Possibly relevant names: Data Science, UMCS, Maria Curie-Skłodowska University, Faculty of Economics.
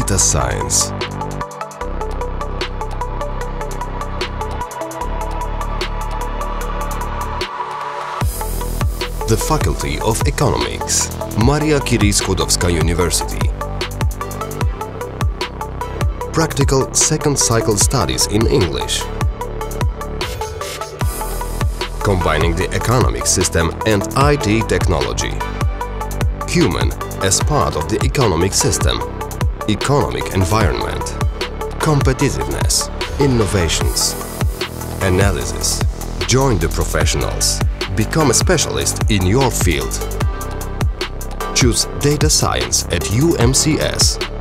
Data Science. The Faculty of Economics, Maria Curie-Skłodowska University. Practical Second Cycle Studies in English. Combining the economic system and IT technology. Human as part of the economic system. Economic environment. Competitiveness. Innovations. Analysis. Join the professionals. Become a specialist in your field. Choose Data Science at UMCS.